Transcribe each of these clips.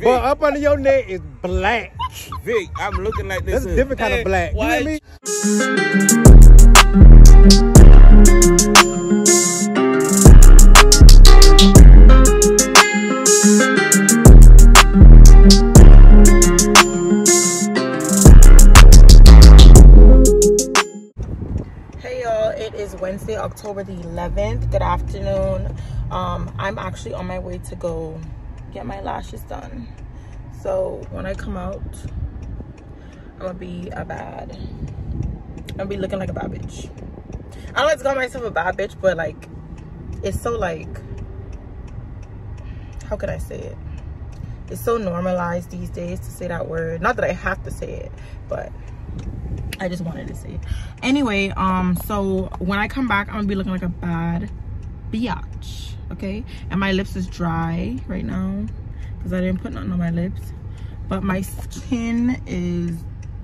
Vic. But up under your neck is black. Vic, I'm looking like this. That's a different kind of black. You know what I mean? Hey y'all, it is Wednesday, October the 11th. Good afternoon. I'm actually on my way to go get my lashes done, so when I come out I'm gonna be looking like a bad bitch. I don't like to call myself a bad bitch, but like, it's so, like, how could I say it, it's so normalized these days to say that word. Not that I have to say it, but I just wanted to say it anyway. So when I come back, I'm gonna be looking like a bad biatch, okay? And my lips is dry right now because I didn't put nothing on my lips, but my skin is,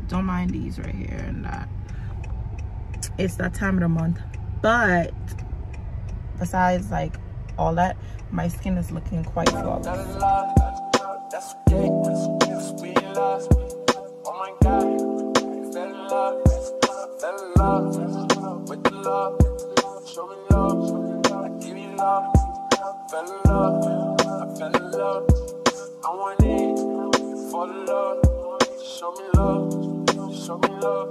don't mind these right here and that, it's that time of the month. But besides like all that, my skin is looking quite flawless. I fell in love, I want it for the love. Show me love, show me love.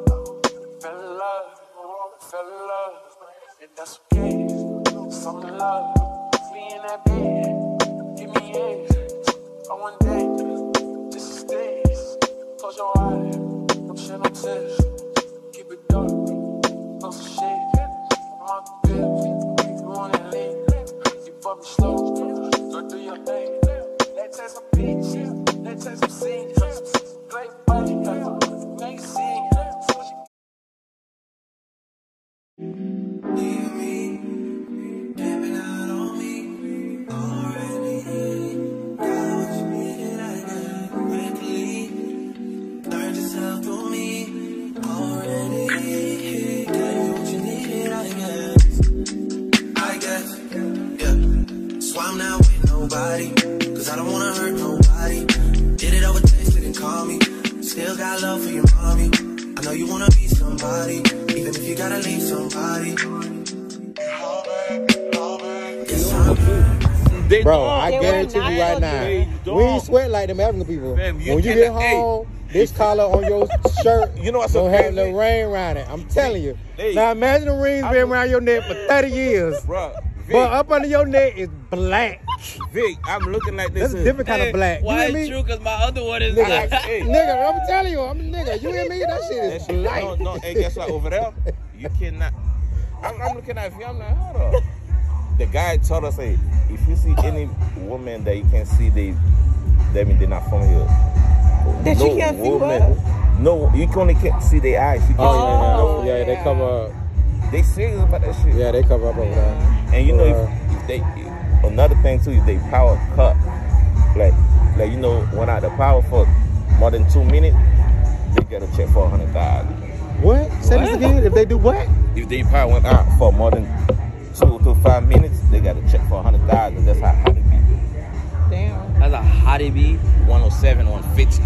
Fell in love, fell in love. And that's okay, some love. We in that bed, give me it. I want that, this is this. Close your eyes, don't shed no tears. Keep it dark, no shit. My bitch, you want it late. You fuck me slow, go do your thing. Let's have some bitches, let's have some scenes. Great body, make scene. Leave me, dabbing out on me. Already here, got what you needed, I got quickly. Learned yourself through me. Already here, got what you needed, I got, yeah. So I'm not with nobody. I don't wanna hurt nobody. Did it over text, didn't call me. Still got love for your mommy. I know you wanna be somebody, even if you gotta leave somebody. Bro, I guarantee you right now, we ain't sweat like them African people. When you get home, this collar on your shirt, you know what's gonna have the rain around it. I'm telling you. Now imagine the rings been around your neck for 30 years. Bro. Vic. But up under your neck is black. Vic, I'm looking like this. That's a different kind of black. You why it's true? Because my other one is nigga. Nigga, I'm telling you, I'm a nigga. You hear me? That shit is black. No, hey, guess what? Over there, you cannot. I'm looking at you. I'm like, hold up. The guy told us, hey, if you see any woman that you can see, they're not from here. That no, you can't woman, see what? No, you only can't see their eyes. You can't even know. Yeah, they come up. They serious about that shit. Yeah, they cover up over there. And you know, if they, another thing too, is they power cut. Like you know, when out the power for more than 2 minutes, they get a check for $100,000. What? Say this again. If they do what? If they power went out for more than 2 to 5 minutes, they got a check for $100,000. That's how hot it be. Damn. That's a hot it be. 107, 150.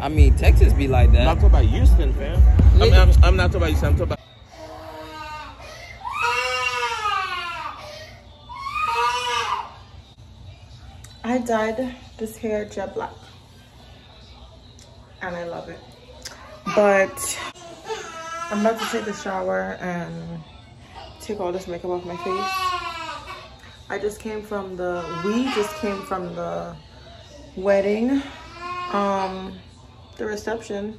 I mean, Texas be like that. I'm not talking about Houston, fam. I'm not talking about Houston. I'm talking about. I dyed this hair jet black, and I love it. But I'm about to take a shower and take all this makeup off my face. We just came from the wedding, the reception.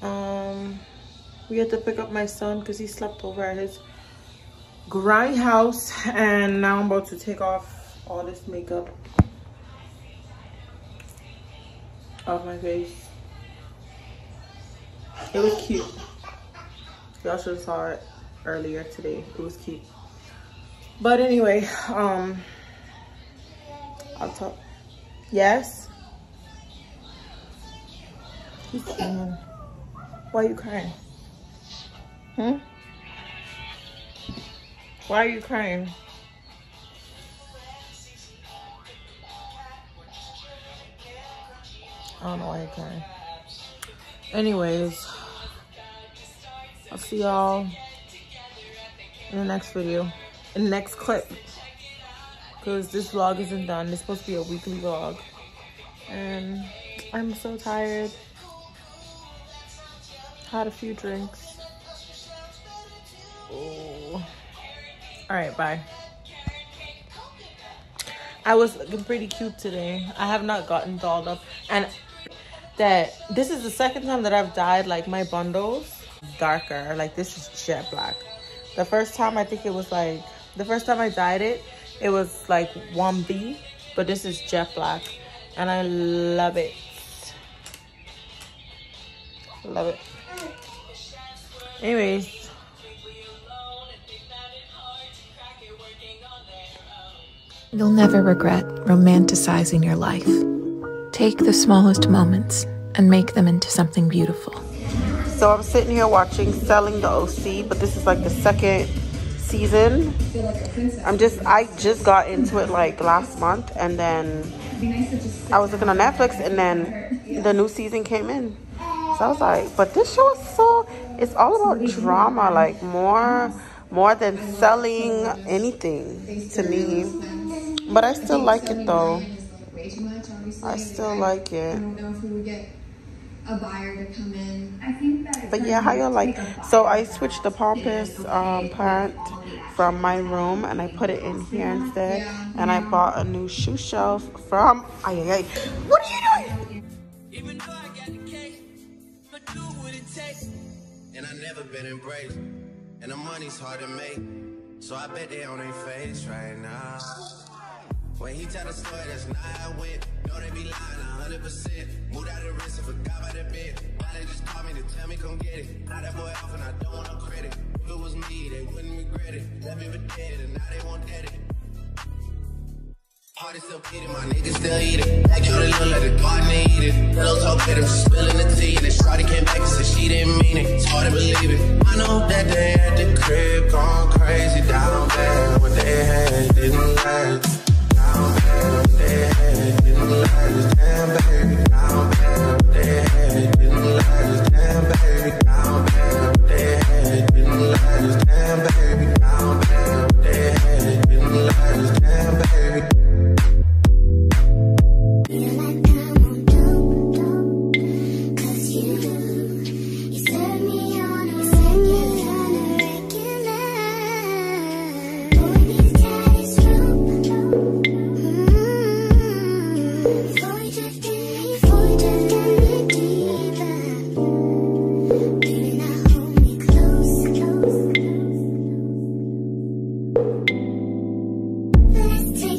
We had to pick up my son because he slept over at his grind house, and now I'm about to take off all this makeup off my face. It was cute. Y'all should have saw it earlier today. It was cute. But anyway, I'll talk. Yes? He's crying. Why are you crying? Hmm? Why are you crying? I don't know why it came. Anyways, I'll see y'all in the next video, in the next clip, because this vlog isn't done. It's supposed to be a weekly vlog, and I'm so tired. Had a few drinks. Oh. All right, bye. I was looking pretty cute today. I have not gotten dolled up, and this is the second time that I've dyed like my bundles darker. Like this is jet black. The first time I think it was like, the first time I dyed it, it was like 1B, but this is jet black, and I love it. Love it. Anyways, you'll never regret romanticizing your life. Take the smallest moments and make them into something beautiful. So I'm sitting here watching Selling the OC, but this is like the second season. I just got into it like last month, and then I was looking on Netflix, and then the new season came in. So I was like, but this show is so, it's all about drama, like more than selling anything to me. But I still like it though. I still like it. But yeah, how y'all like? So I switched the Pompous plant from my room, and I put it in here instead. And I bought a new shoe shelf from. What are you doing? Even though I got the cake, but do what it takes. And I never been embraced. And the money's hard to make. So I bet they on their face right now. When he tell the story, that's not how I went. Know they be lying 100%. Moved out of risk and forgot about that bit. Why they just call me to tell me come get it. Now that boy off and I don't want no credit. If it was me, they wouldn't regret it. Left me for dead and now they won't dead it. Heart is still beating, my niggas still eat it. That girl look like the garden they eat it. Little talk at him, spilling the tea. And then shawty came back and said she didn't mean it. It's hard to believe it. I know that they at the crib gone crazy down there. What they had didn't last.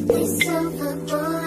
It's overboard.